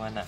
ngoan ạ.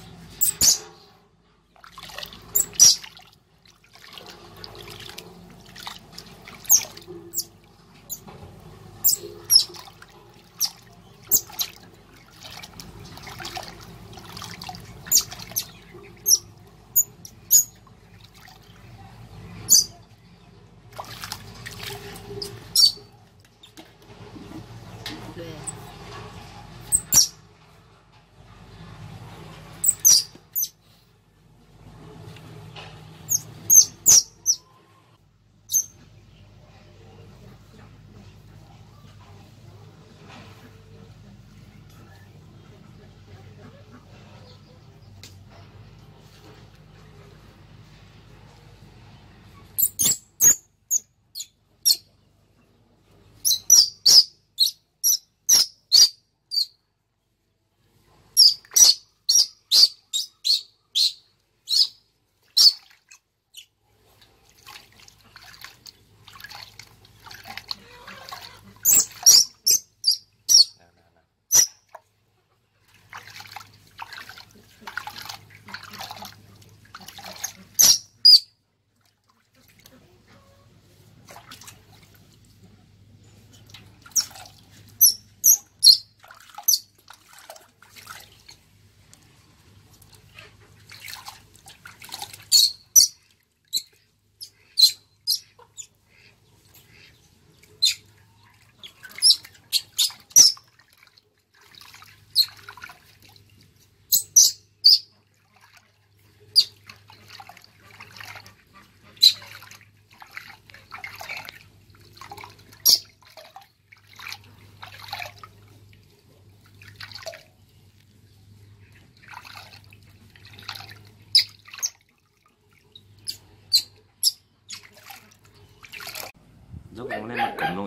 Dốc nó lên mặt cẩm nó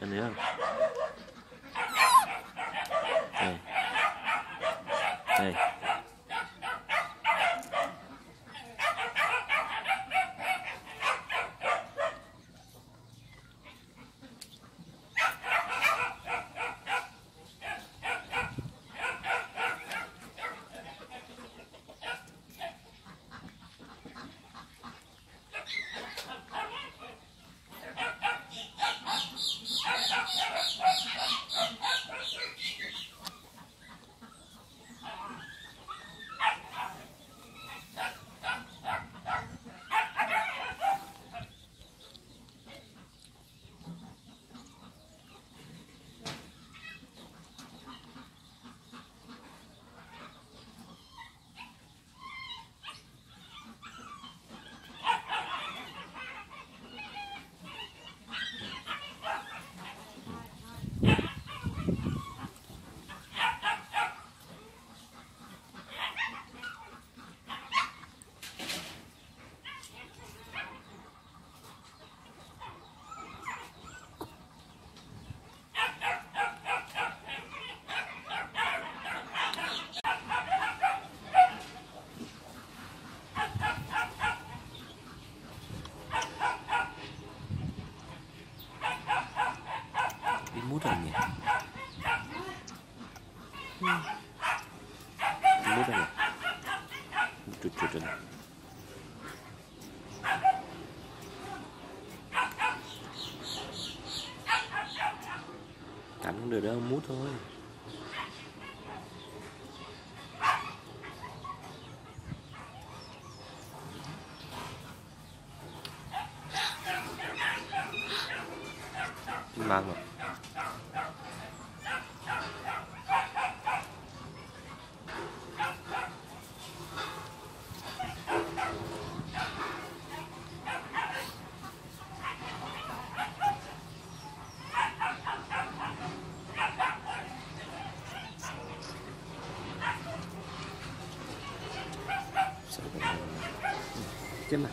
Em thấy không? Đây. Đây. Cắn không được đâu, mút thôi. 先买。